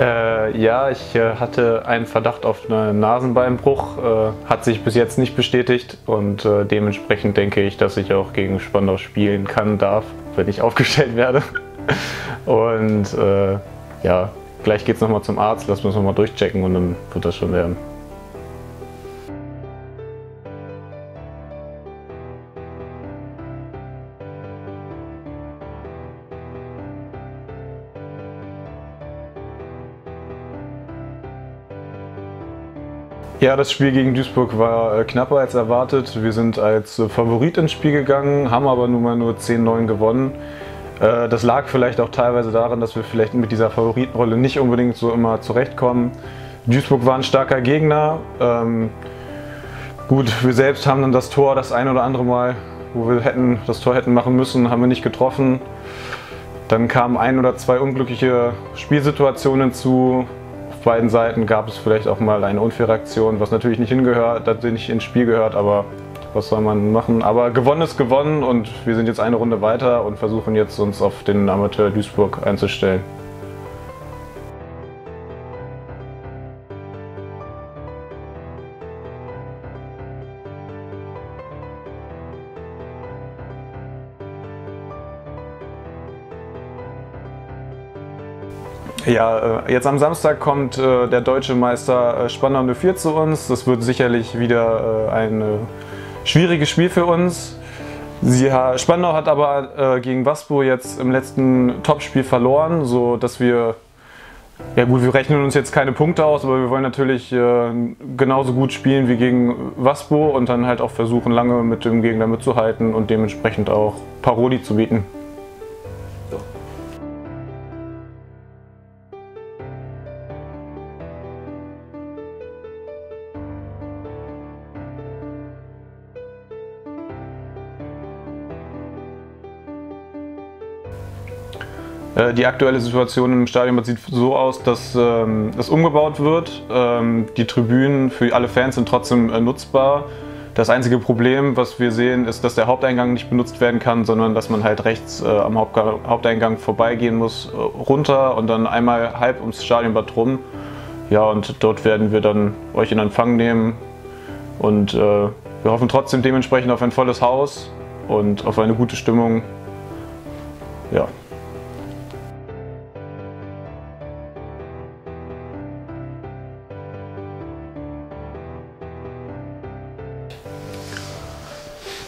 Ja, ich hatte einen Verdacht auf einen Nasenbeinbruch, hat sich bis jetzt nicht bestätigt und dementsprechend denke ich, dass ich auch gegen Spandau spielen kann, darf, wenn ich aufgestellt werde. Und ja, gleich geht's nochmal zum Arzt, lassen wir es nochmal durchchecken und dann wird das schon werden. Ja, das Spiel gegen Duisburg war knapper als erwartet. Wir sind als Favorit ins Spiel gegangen, haben aber nun mal nur 10-9 gewonnen. Das lag vielleicht auch teilweise daran, dass wir vielleicht mit dieser Favoritenrolle nicht unbedingt so immer zurechtkommen. Duisburg war ein starker Gegner. Gut, wir selbst haben dann das Tor das ein oder andere Mal, wo wir das Tor hätten machen müssen, haben wir nicht getroffen. Dann kamen ein oder zwei unglückliche Spielsituationen zu. Auf beiden Seiten gab es vielleicht auch mal eine unfaire Aktion, was natürlich nicht hingehört, das nicht ins Spiel gehört, aber was soll man machen? Aber gewonnen ist gewonnen und wir sind jetzt eine Runde weiter und versuchen jetzt uns auf den Amateur Duisburg einzustellen. Ja, jetzt am Samstag kommt der deutsche Meister Spandau 04 zu uns. Das wird sicherlich wieder ein schwieriges Spiel für uns. Spandau hat aber gegen WASPO jetzt im letzten Topspiel verloren, so dass wir, ja gut, wir rechnen uns jetzt keine Punkte aus, aber wir wollen natürlich genauso gut spielen wie gegen WASPO und dann halt auch versuchen, lange mit dem Gegner mitzuhalten und dementsprechend auch Paroli zu bieten. Die aktuelle Situation im Stadionbad sieht so aus, dass es umgebaut wird. Die Tribünen für alle Fans sind trotzdem nutzbar. Das einzige Problem, was wir sehen, ist, dass der Haupteingang nicht benutzt werden kann, sondern dass man halt rechts am Haupteingang vorbeigehen muss, runter und dann einmal halb ums Stadionbad rum. Ja, und dort werden wir dann euch in Empfang nehmen und wir hoffen trotzdem dementsprechend auf ein volles Haus und auf eine gute Stimmung. Ja.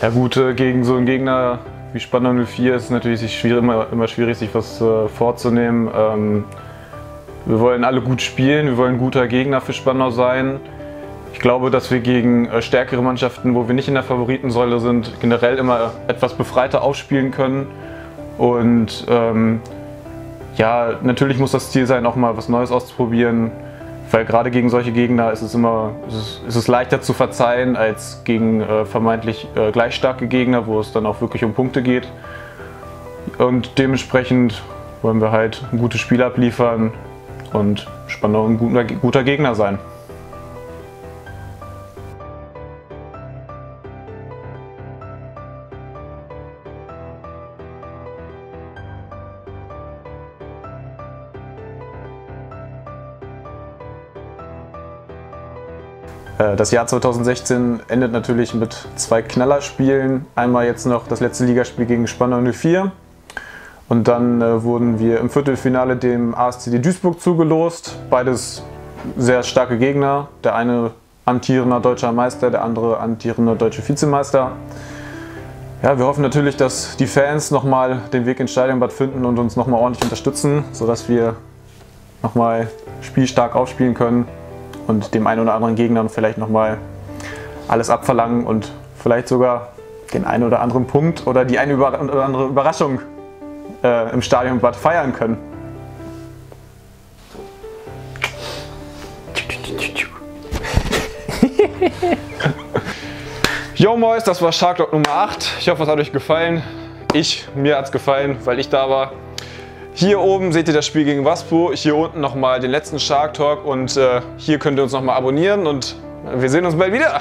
Ja gut, gegen so einen Gegner wie Spandau 04 ist es natürlich schwierig, immer schwierig, sich was vorzunehmen. Wir wollen alle gut spielen, wir wollen ein guter Gegner für Spandau sein. Ich glaube, dass wir gegen stärkere Mannschaften, wo wir nicht in der Favoritensäule sind, generell immer etwas befreiter aufspielen können. Und ja, natürlich muss das Ziel sein, auch mal was Neues auszuprobieren. Weil gerade gegen solche Gegner ist es leichter zu verzeihen als gegen vermeintlich gleich starke Gegner, wo es dann auch wirklich um Punkte geht. Und dementsprechend wollen wir halt ein gutes Spiel abliefern und Spandau ein guter Gegner sein. Das Jahr 2016 endet natürlich mit zwei Knallerspielen. Einmal jetzt noch das letzte Ligaspiel gegen Spandau 04 und dann wurden wir im Viertelfinale dem ASCD Duisburg zugelost. Beides sehr starke Gegner, der eine amtierender deutscher Meister, der andere amtierender deutscher Vizemeister. Ja, wir hoffen natürlich, dass die Fans nochmal den Weg ins Stadionbad finden und uns nochmal ordentlich unterstützen, sodass wir nochmal spielstark aufspielen können und dem einen oder anderen Gegner vielleicht nochmal alles abverlangen und vielleicht sogar den einen oder anderen Punkt oder die eine oder andere Überraschung im Stadionbad feiern können. Yo Mois, das war Sharkdog Nummer 8. Ich hoffe, es hat euch gefallen. Mir hat es gefallen, weil ich da war. Hier oben seht ihr das Spiel gegen WASPO, hier unten nochmal den letzten Shark-Talk und hier könnt ihr uns nochmal abonnieren und wir sehen uns bald wieder.